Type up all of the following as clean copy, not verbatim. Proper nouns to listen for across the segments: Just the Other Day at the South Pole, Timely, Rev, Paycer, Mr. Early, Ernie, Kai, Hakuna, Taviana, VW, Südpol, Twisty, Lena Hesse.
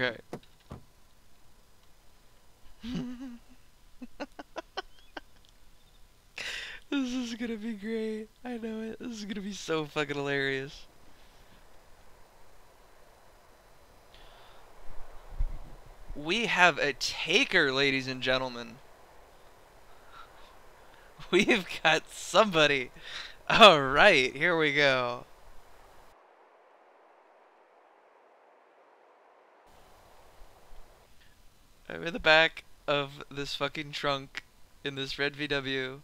Okay. This is gonna be great. I know it. This is gonna be so fucking hilarious. We have a taker, ladies and gentlemen. We've got somebody. Alright, here we go. I'm in the back of this fucking trunk in this red VW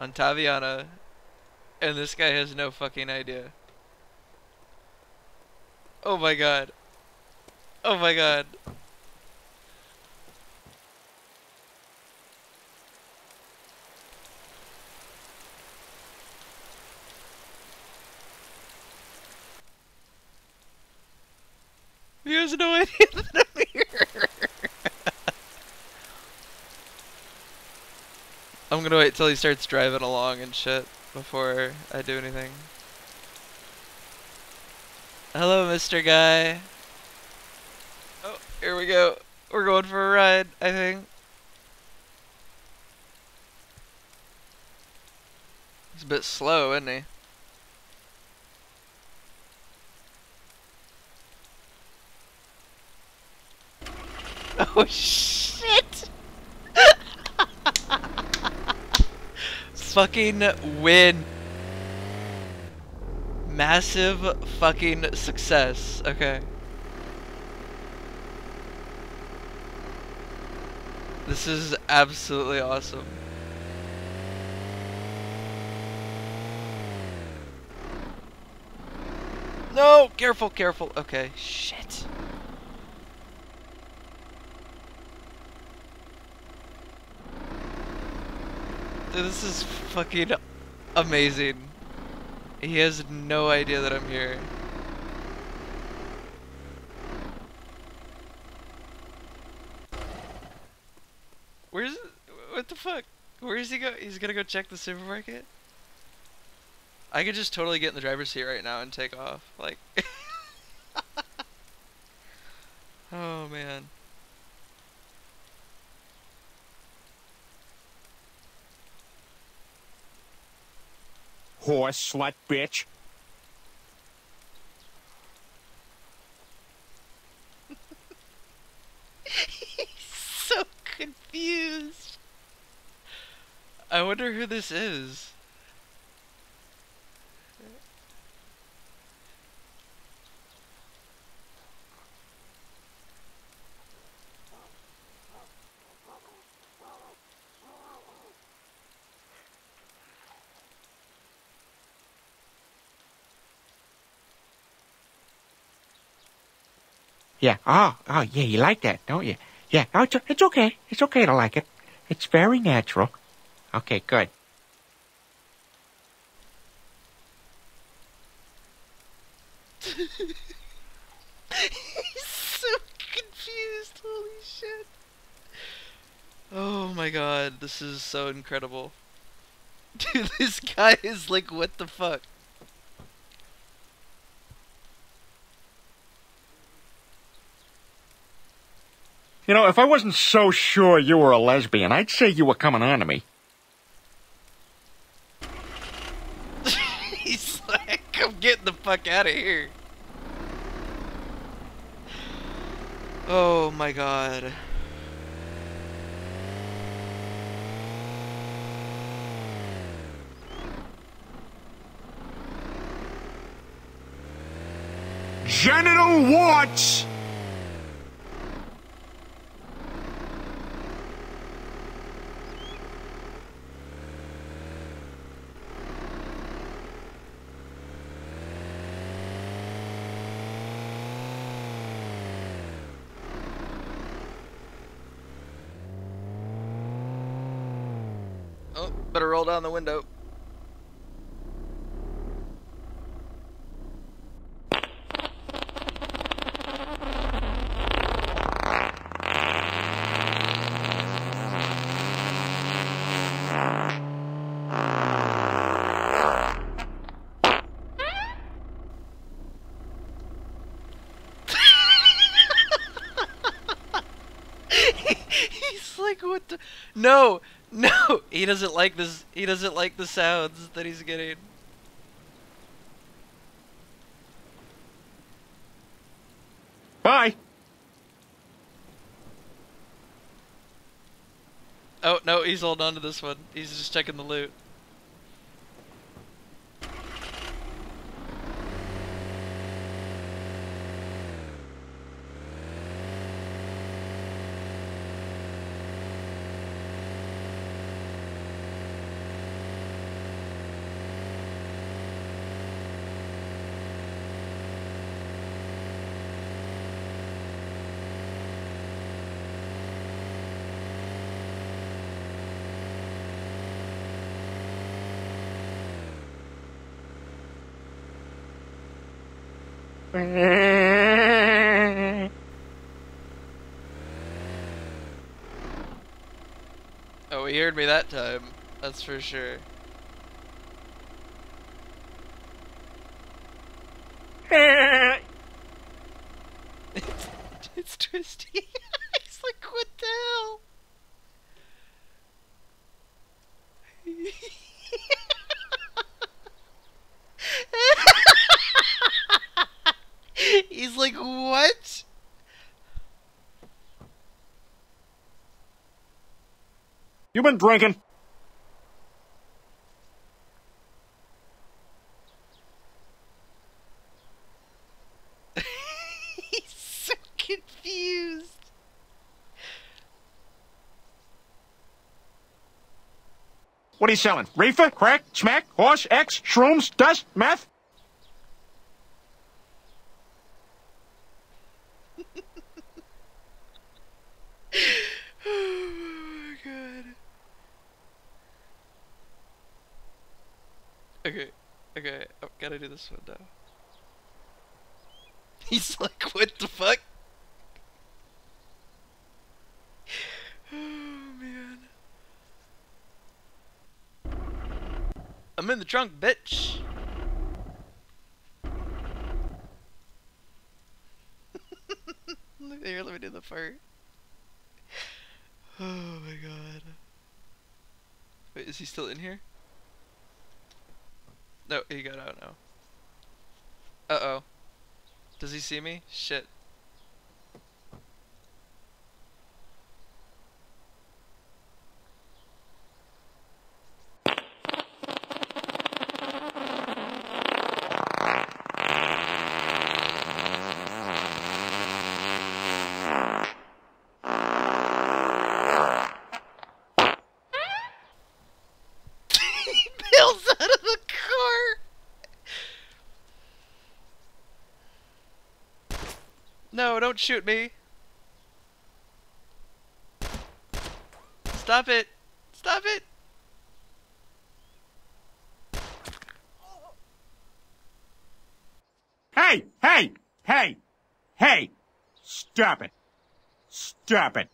on Taviana, and this guy has no fucking idea. Oh my god. Oh my god. He has no idea that I'm here. I'm gonna wait till he starts driving along and shit before I do anything. Hello, Mr. Guy. Oh, here we go. We're going for a ride, I think. He's a bit slow, isn't he? Oh, shit! Fucking win. Massive fucking success. Okay. This is absolutely awesome. No! Careful, careful. Okay, shit. Dude, this is fucking amazing. He has no idea that I'm here. Where's... what the fuck? Where is he go? He's gonna go check the supermarket? I could just totally get in the driver's seat right now and take off. Like... oh, man. Horse, slut, bitch. He's so confused. I wonder who this is. Yeah. Oh, yeah, you like that, don't you? Yeah. Oh, it's okay. It's okay to like it. It's very natural. Okay, good. He's so confused. Holy shit. Oh my god. This is so incredible. Dude, this guy is like, what the fuck? You know, if I wasn't so sure you were a lesbian, I'd say you were coming on to me. He's like, I'm getting the fuck out of here. Oh my god. Genital warts! Oh, better roll down the window. It's like, what the... No! No! He doesn't like this. He doesn't like the sounds that he's getting. Bye! Oh, no, he's holding on to this one. He's just checking the loot. Oh, he heard me that time, that's for sure. It's Twisty. He's like, what the hell? He's like, what? You've been drinking. He's so confused. What are you selling? Reefer, crack, smack, horse, X, shrooms, dust, meth? Okay, okay, I've got to do this one now. He's like, what the fuck? Oh, man. I'm in the trunk, bitch. Here, let me do the fart. Oh, my God. Wait, is he still in here? No, he got out now. Uh-oh. Does he see me? Shit. No, don't shoot me. Stop it. Stop it. Hey, hey, hey, hey. Stop it. Stop it.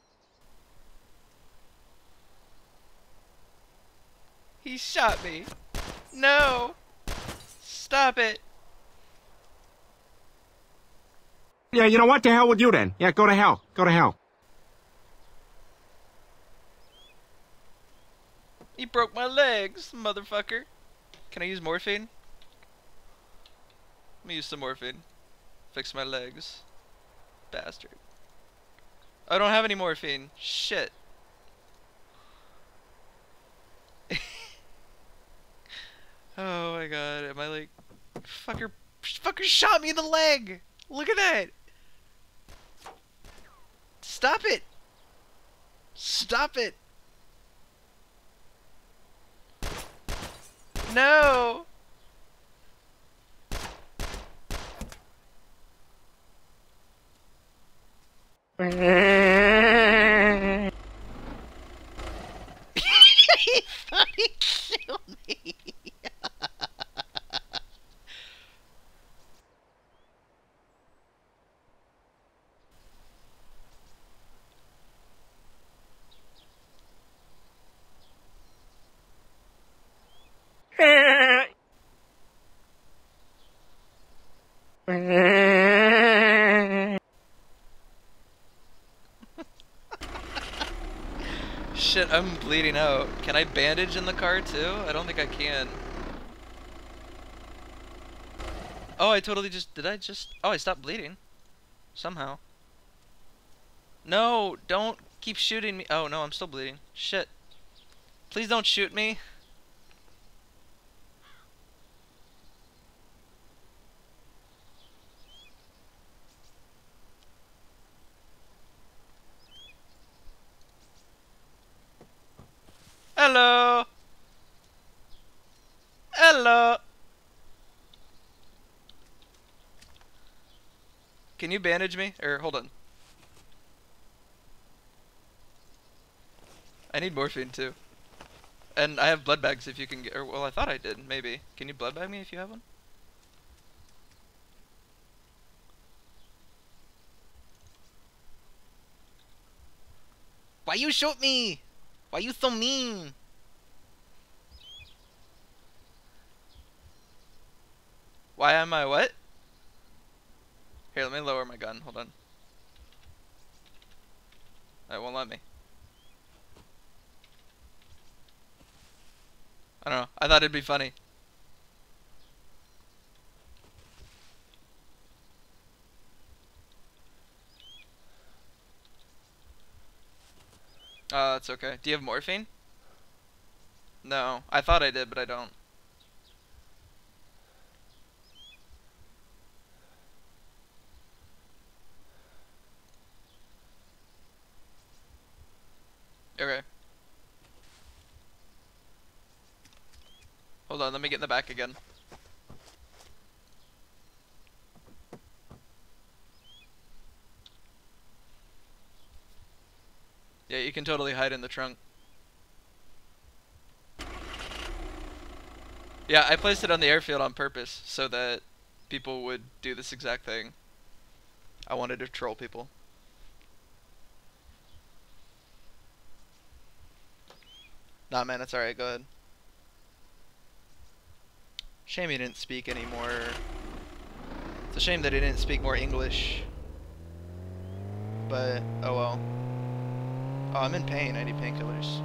He shot me. No. Stop it. Yeah, you know what? The hell with you then. Yeah, go to hell. Go to hell. He broke my legs, motherfucker. Can I use morphine? Let me use some morphine. Fix my legs. Bastard. I don't have any morphine. Shit. Oh my God. Am I like... Fucker shot me in the leg! Look at that! Stop it! Stop it! No! He thought he killed me! Shit, I'm bleeding out. Can I bandage in the car too? I don't think I can. Oh, I totally just... Did I just... Oh, I stopped bleeding. Somehow. No, don't keep shooting me. Oh, no, I'm still bleeding. Shit. Please don't shoot me. Hello. Hello. Can you bandage me? Or hold on. I need morphine too. And I have blood bags if you can get, or well, I thought I did, maybe. Can you blood bag me if you have one? Why you shoot me? Why you so mean? Why am I what? Here, let me lower my gun. Hold on. It won't let me. I don't know. I thought it'd be funny. That's okay. Do you have morphine? No. I thought I did, but I don't. Okay. Hold on, let me get in the back again. Yeah, you can totally hide in the trunk. Yeah, I placed it on the airfield on purpose so that people would do this exact thing. I wanted to troll people. Nah, man, it's alright, go ahead. Shame he didn't speak any more. It's a shame that he didn't speak more English. But, oh well. Oh, I'm in pain. I need painkillers.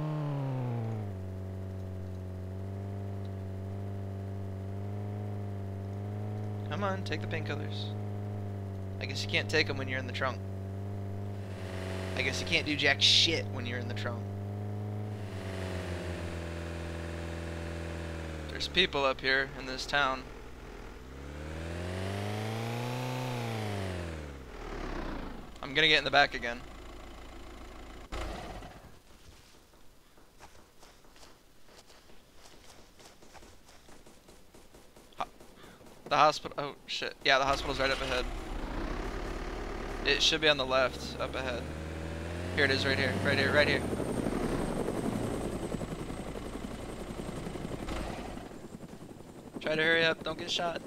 Come on, take the painkillers. I guess you can't take them when you're in the trunk. I guess you can't do jack shit when you're in the trunk. There's people up here in this town. I'm gonna get in the back again. The hospital. Oh shit. Yeah, the hospital's right up ahead. It should be on the left, up ahead. Here it is, right here, right here, right here. Try to hurry up, don't get shot.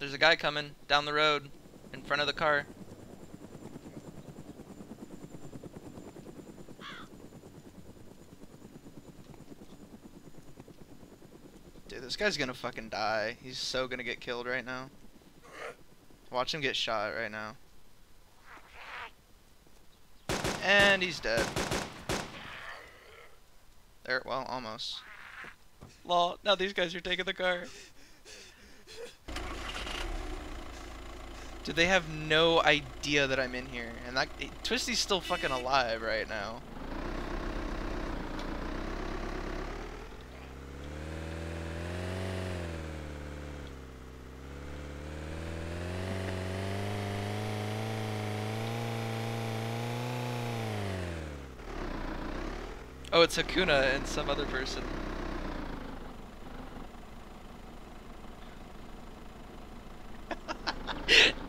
There's a guy coming down the road in front of the car. Dude, this guy's gonna fucking die. He's so gonna get killed right now. Watch him get shot right now. And he's dead. There, well, almost. Lol, now these guys are taking the car. Dude, they have no idea that I'm in here. And that Twisty's still fucking alive right now. Oh, it's Hakuna and some other person.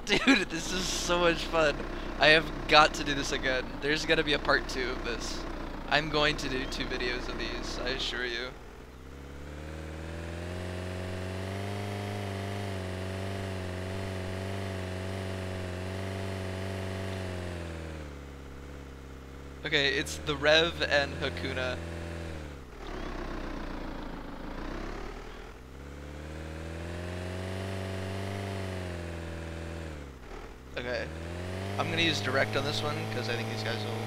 Dude, this is so much fun. I have got to do this again. There's gonna be a part 2 of this. I'm going to do 2 videos of these, I assure you. Okay, it's the Rev and Hakuna. Okay. I'm going to use direct on this one because I think these guys will...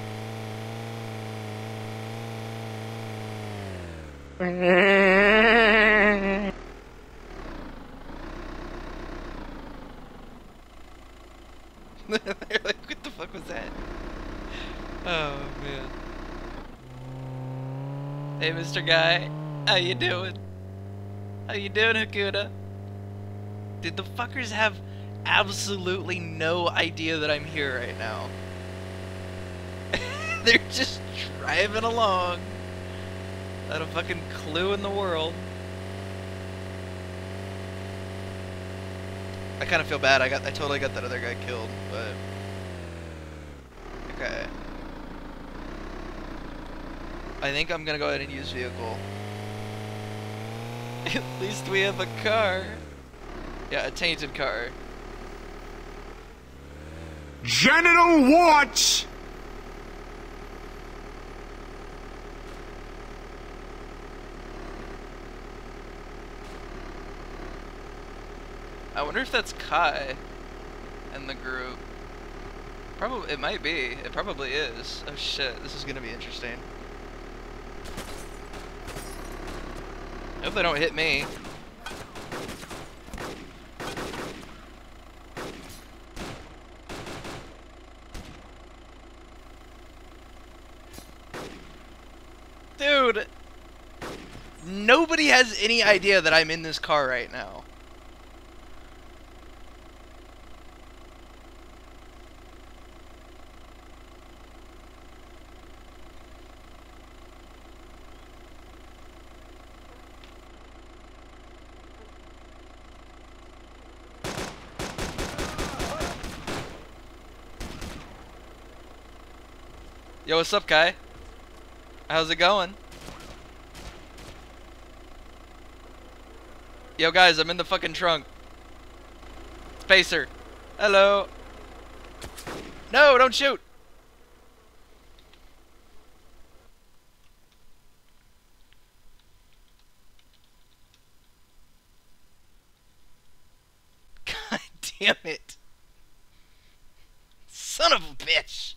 They're like, what the fuck was that? Oh, man. Hey, Mr. Guy. How you doing? How you doing, Hakuna? Dude, the fuckers have absolutely no idea that I'm here right now. They're just driving along. Not a fucking clue in the world. I kind of feel bad. I totally got that other guy killed, but okay. I think I'm gonna go ahead and use vehicle. At least we have a car. Yeah, a tainted car. Genital warts. I wonder if that's Kai and the group. Probably, it might be. It probably is. Oh shit, this is gonna be interesting. I hope they don't hit me. Dude! Nobody has any idea that I'm in this car right now. Yo, what's up, Kai? How's it going? Yo, guys, I'm in the fucking trunk. It's Paycer. Hello. No, don't shoot. God damn it. Son of a bitch.